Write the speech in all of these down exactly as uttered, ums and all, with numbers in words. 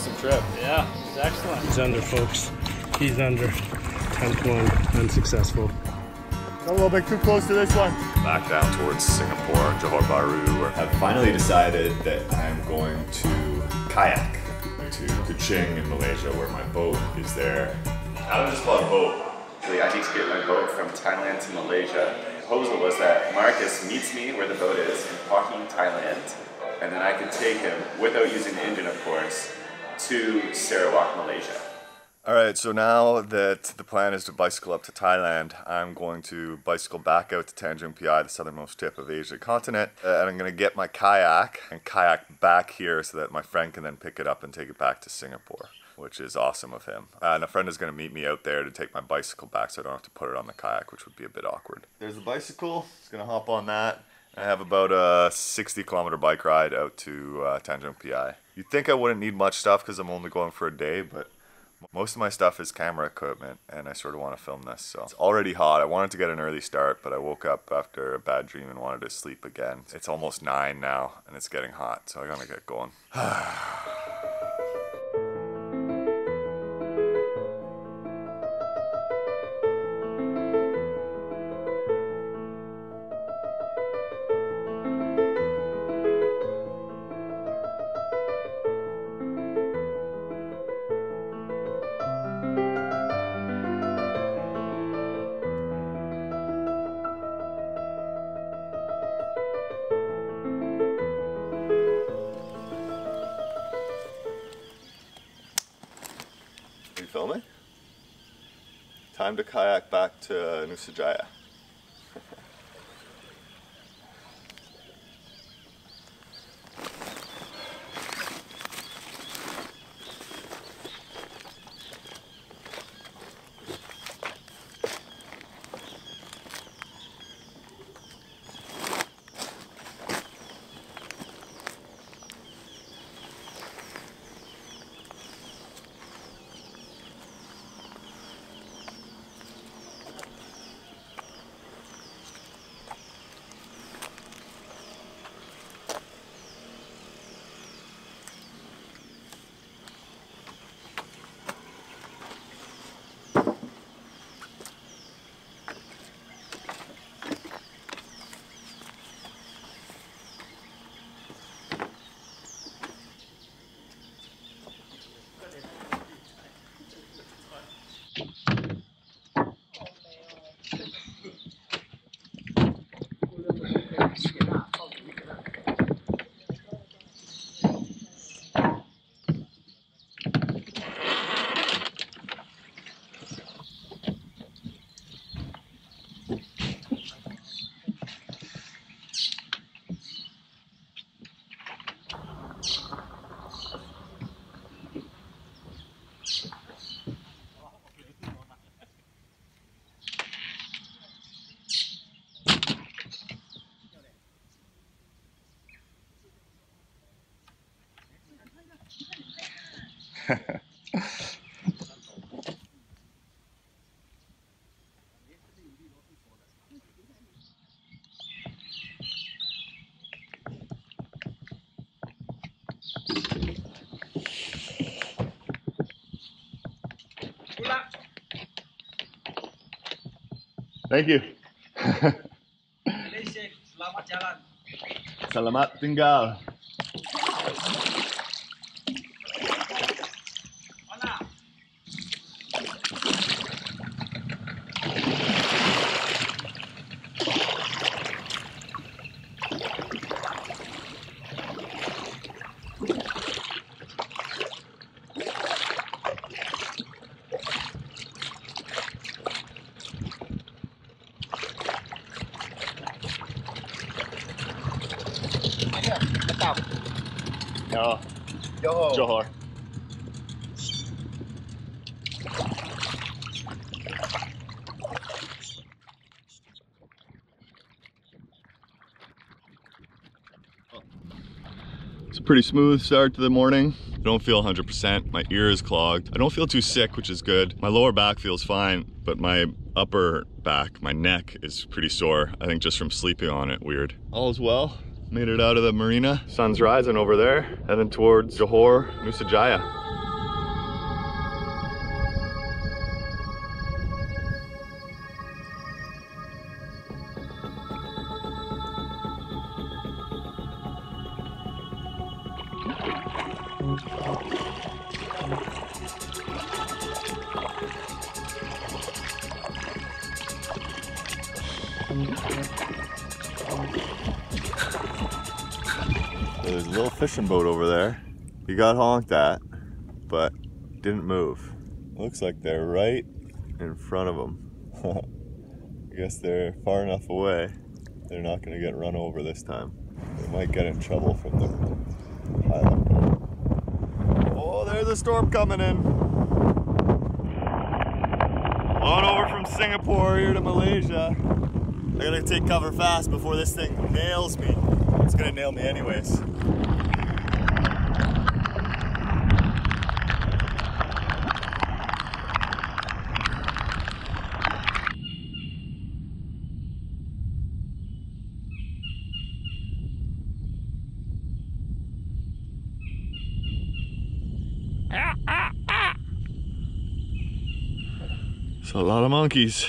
awesome trip. Yeah, it's excellent. He's under, folks. He's under. tenth one, unsuccessful. Got a little bit too close to this one. Back down towards Singapore, Johor Bahru. I've finally decided that I'm going to kayak to Kuching in Malaysia, where my boat is there. I just bought a boat. I need to get my boat from Thailand to Malaysia. The proposal was that Marcus meets me where the boat is in Pahang, Thailand, and then I can take him, without using the engine of course, to Sarawak, Malaysia. Alright, so now that the plan is to bicycle up to Thailand, I'm going to bicycle back out to Tanjung Piai, the southernmost tip of the Asia continent, and I'm going to get my kayak and kayak back here so that my friend can then pick it up and take it back to Singapore, which is awesome of him. Uh, and a friend is going to meet me out there to take my bicycle back so I don't have to put it on the kayak, which would be a bit awkward. There's the bicycle. Just going to hop on that. I have about a sixty kilometer bike ride out to uh, Tanjung Piai. You'd think I wouldn't need much stuff because I'm only going for a day, but most of my stuff is camera equipment and I sort of want to film this. So it's already hot. I wanted to get an early start, but I woke up after a bad dream and wanted to sleep again. It's almost nine now and it's getting hot, so I gotta get going. Filming. Time to kayak back to Nusajaya. Thank you. Selamat jalan. Selamat tinggal. No. Johor. Johor. It's a pretty smooth start to the morning. I don't feel one hundred percent. My ear is clogged. I don't feel too sick, which is good. My lower back feels fine, but my upper back, my neck is pretty sore. I think just from sleeping on it, weird. All's well. Made it out of the marina. Sun's rising over there, heading towards Johor, Nusajaya. There's a little fishing boat over there. He got honked at, but didn't move. Looks like they're right in front of him. I guess they're far enough away. They're not gonna get run over this time. They might get in trouble from the island boat. Oh, there's a storm coming in. On over from Singapore here to Malaysia. I gotta take cover fast before this thing nails me. It's gonna nail me anyways. It's a lot of monkeys.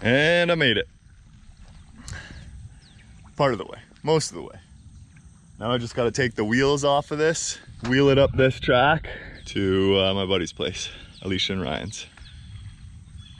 And I made it. Part of the way, most of the way. Now I just gotta take the wheels off of this, wheel it up this track to uh, my buddy's place, Alicia and Ryan's.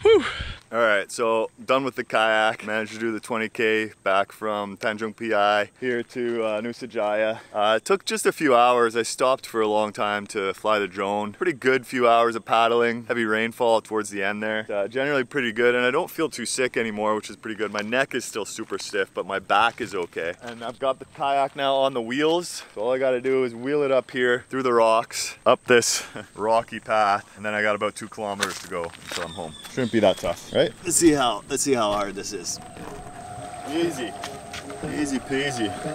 Whew. All right, so done with the kayak. Managed to do the twenty K back from Tanjung Piai here to uh, Nusajaya. Uh, it took just a few hours. I stopped for a long time to fly the drone. Pretty good few hours of paddling. Heavy rainfall towards the end there. Uh, generally pretty good, and I don't feel too sick anymore, which is pretty good. My neck is still super stiff, but my back is okay. And I've got the kayak now on the wheels. So all I gotta do is wheel it up here through the rocks, up this rocky path, and then I got about two kilometers to go until I'm home. Shouldn't be that tough. Right? Let's see how let's see how hard this is. Easy, easy peasy.